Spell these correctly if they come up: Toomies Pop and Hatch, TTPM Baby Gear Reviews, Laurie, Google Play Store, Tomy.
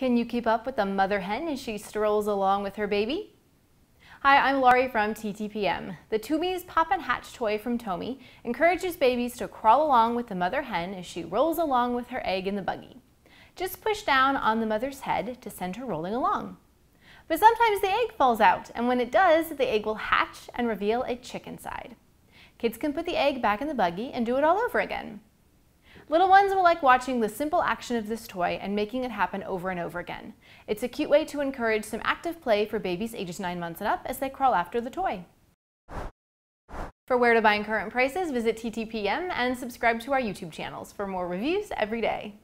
Can you keep up with the mother hen as she strolls along with her baby? Hi, I'm Laurie from TTPM. The Toomies Pop and Hatch toy from Tomy encourages babies to crawl along with the mother hen as she rolls along with her egg in the buggy. Just push down on the mother's head to send her rolling along. But sometimes the egg falls out, and when it does, the egg will hatch and reveal a chick inside. Kids can put the egg back in the buggy and do it all over again. Little ones will like watching the simple action of this toy and making it happen over and over again. It's a cute way to encourage some active play for babies ages 9 months and up as they crawl after the toy. For where to buy and current prices, visit TTPM and subscribe to our YouTube channels for more reviews every day.